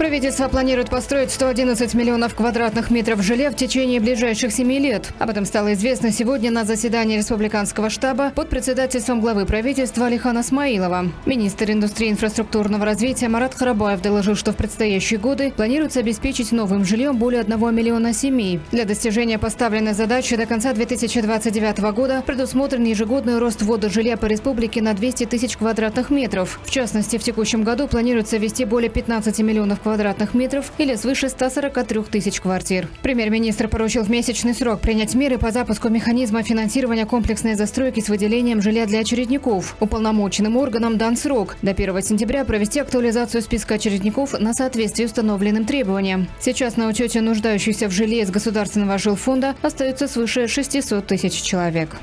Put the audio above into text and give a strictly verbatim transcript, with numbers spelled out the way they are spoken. Правительство планирует построить сто одиннадцать миллионов квадратных метров жилья в течение ближайших семи лет. Об этом стало известно сегодня на заседании Республиканского штаба под председательством главы правительства Алихана Смаилова. Министр индустрии и инфраструктурного развития Марат Карабаев доложил, что в предстоящие годы планируется обеспечить новым жильем более одного миллиона семей. Для достижения поставленной задачи до конца две тысячи двадцать девятого года предусмотрен ежегодный рост ввода жилья по республике на двести тысяч квадратных метров. В частности, в текущем году планируется ввести более пятнадцати миллионов квадратных квадратных метров или свыше ста сорока трёх тысяч квартир. Премьер-министр поручил в месячный срок принять меры по запуску механизма финансирования комплексной застройки с выделением жилья для очередников. Уполномоченным органам дан срок до первого сентября провести актуализацию списка очередников на соответствие установленным требованиям. Сейчас на учете нуждающихся в жилье из государственного жилфонда остается свыше шестисот тысяч человек.